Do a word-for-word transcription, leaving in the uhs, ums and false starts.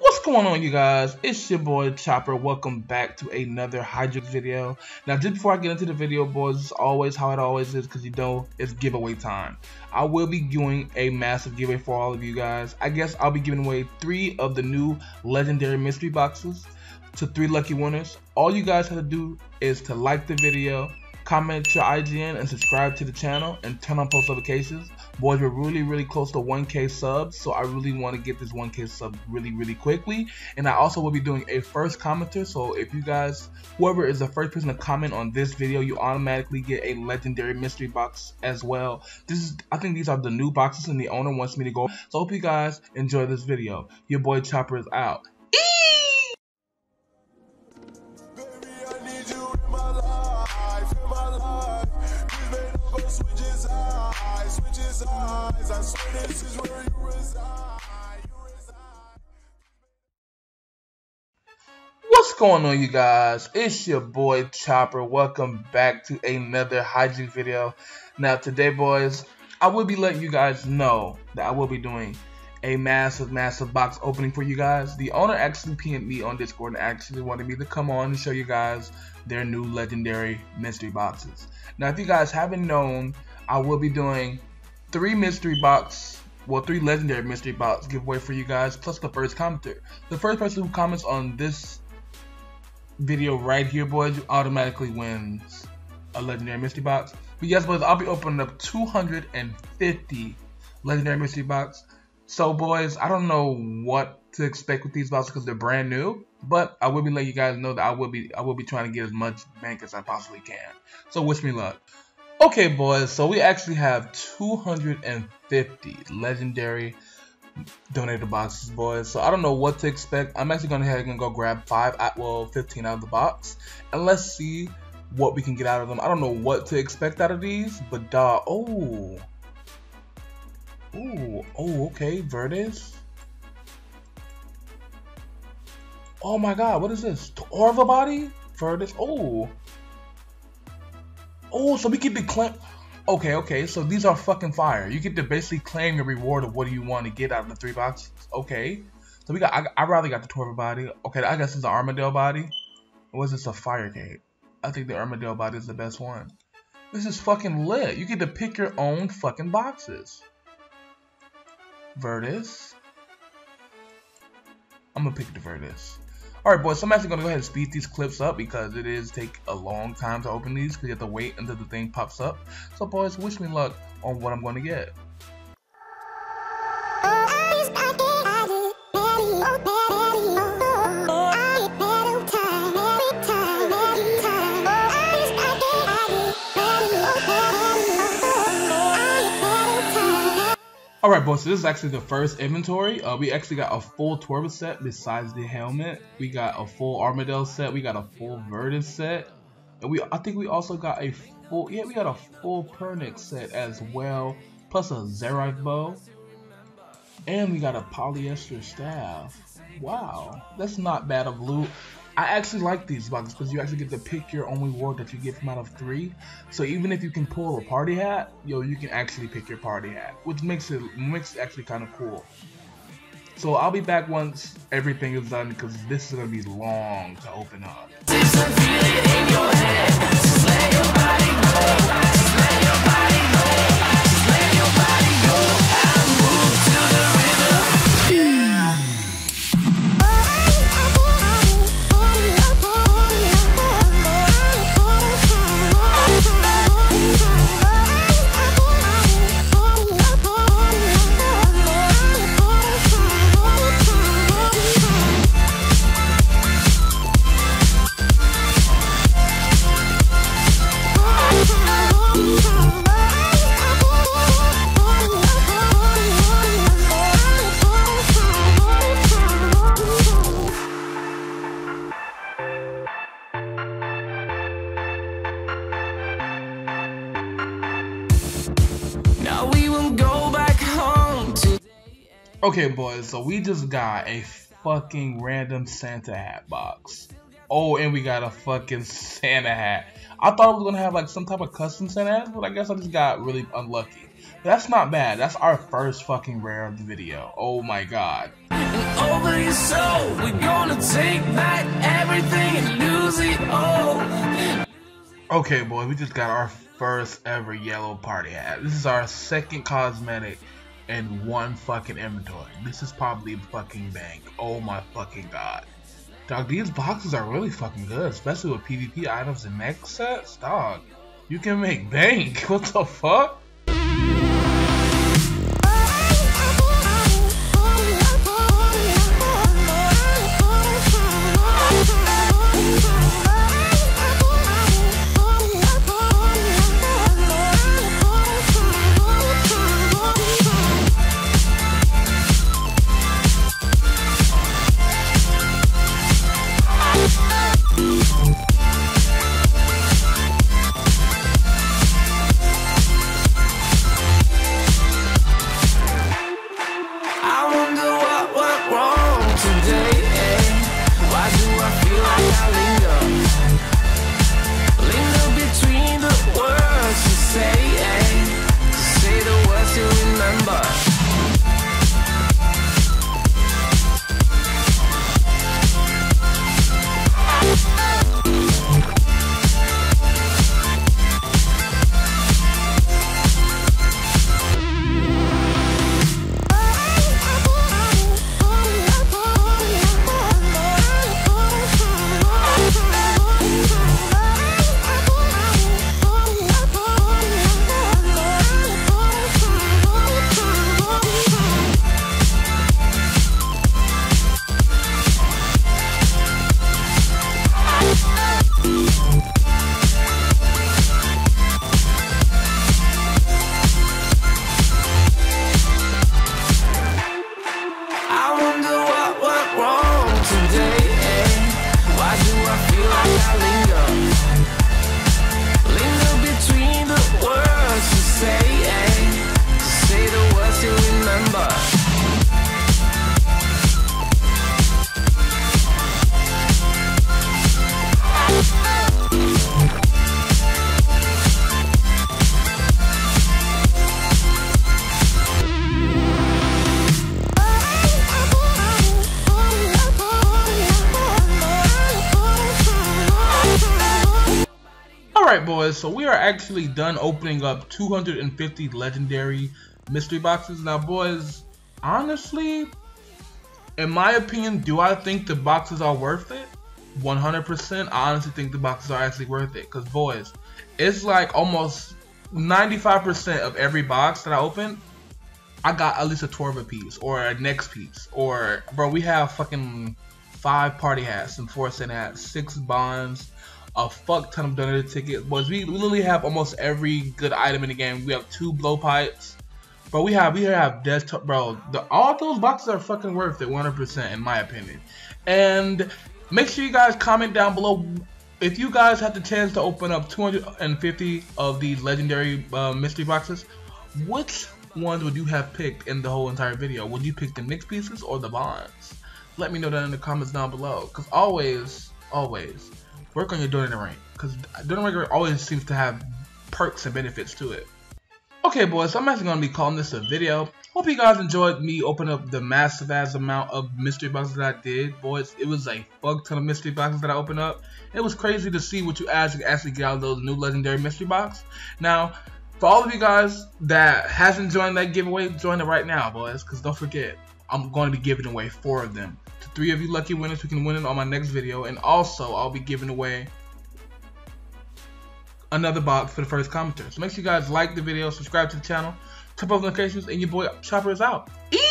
What's going on, you guys? It's your boy Chopper. Welcome back to another Hydrix video. Now, just before I get into the video, boys, it's always how it always is, because you know it's giveaway time. I will be doing a massive giveaway for all of you guys. I guess I'll be giving away three of the new legendary mystery boxes to three lucky winners. All you guys have to do is to like the video, comment your I G N, and subscribe to the channel and turn on post notifications. Boys, we're really, really close to one K subs, so I really want to get this one K sub really, really quickly. And I also will be doing a first commenter, so if you guys, whoever is the first person to comment on this video, you automatically get a legendary mystery box as well. This is, I think these are the new boxes, and the owner wants me to go. So I hope you guys enjoy this video. Your boy Chopper is out. I swear this is where you reside. You reside. What's going on, you guys? It's your boy Chopper. Welcome back to another Hydrix video. Now today, boys, I will be letting you guys know that I will be doing a massive, massive box opening for you guys. The owner actually P M'd me on Discord and actually wanted me to come on and show you guys their new legendary mystery boxes. Now, if you guys haven't known, I will be doing three mystery box, well, three legendary mystery box giveaway for you guys, plus the first commenter. The first person who comments on this video right here, boys, automatically wins a legendary mystery box. But yes, boys, I'll be opening up two hundred fifty legendary mystery box. So, boys, I don't know what to expect with these boxes because they're brand new, but I will be letting you guys know that I will be I will be trying to get as much bank as I possibly can. So wish me luck. Okay, boys, so we actually have two hundred fifty legendary donator boxes, boys, so I don't know what to expect. I'm actually going to go ahead and go grab five, well, fifteen out of the box, and let's see what we can get out of them. I don't know what to expect out of these, but, uh, oh, oh, oh, okay, Verdant. Oh my god, what is this? Torva body? Verdant, oh. Oh, so we get to claim. Okay, okay, so these are fucking fire. You get to basically claim your reward of what you want to get out of the three boxes. Okay, so we got, I, I rather got the Torva body. Okay, I guess it's the Armadale body. Or was this a fire gate? I think the Armadale body is the best one. This is fucking lit. You get to pick your own fucking boxes. Vertus. I'm gonna pick the Vertus. Alright, boys, so I'm actually going to go ahead and speed these clips up because it is take a long time to open these because you have to wait until the thing pops up. So, boys, wish me luck on what I'm going to get. Alright, boys, so this is actually the first inventory. Uh, we actually got a full Torva set besides the helmet. We got a full Armadale set. We got a full Verdant set. And we, I think we also got a full, yeah, we got a full Pernic set as well. Plus a Zerite bow. And we got a polyester staff. Wow, that's not bad of loot. I actually like these boxes because you actually get to pick your own reward that you get from out of three. So even if you can pull a party hat, yo, you can actually pick your party hat, which makes it makes it actually kind of cool. So I'll be back once everything is done because this is gonna be long to open up. Okay, boys, so we just got a fucking random Santa hat box. Oh, and we got a fucking Santa hat. I thought I was gonna have like some type of custom Santa hat, but I guess I just got really unlucky. That's not bad. That's our first fucking rare of the video. Oh my god. And over your soul, we're gonna take back everything and lose it all. Okay, boy, we just got our first ever yellow party hat. This is our second cosmetic and one fucking inventory. This is probably fucking bank. Oh my fucking god. Dog, these boxes are really fucking good, especially with PvP items and mech sets. Dog, you can make bank. What the fuck? Alright boys, so we are actually done opening up two hundred fifty legendary mystery boxes. Now boys, honestly, in my opinion, do I think the boxes are worth it? one hundred percent, I honestly think the boxes are actually worth it. Because boys, it's like almost ninety-five percent of every box that I open, I got at least a Torva piece or a next piece. Or, bro, we have fucking five party hats and four cent hats, six bonds, a fuck ton of donated tickets. Boys, we literally have almost every good item in the game. We have two blowpipes, but we have we have desktop, bro. The, all those boxes are fucking worth it, one hundred percent in my opinion. And make sure you guys comment down below if you guys had the chance to open up two hundred fifty of these legendary uh, mystery boxes. Which ones would you have picked in the whole entire video? Would you pick the mixed pieces or the bonds? Let me know that in the comments down below. Cause always, always. Work on your donating rank, because donating rank always seems to have perks and benefits to it. Okay boys, so I'm actually going to be calling this a video. Hope you guys enjoyed me opening up the massive ass amount of mystery boxes that I did. Boys, it was a fuck ton of mystery boxes that I opened up. It was crazy to see what you actually actually get out of those new legendary mystery box. Now, for all of you guys that hasn't joined that giveaway, join it right now boys, because don't forget, I'm going to be giving away four of them. To three of you lucky winners who can win it on my next video. And also, I'll be giving away another box for the first commenter. So make sure you guys like the video, subscribe to the channel, turn on notifications, and your boy Chopper is out. Eat!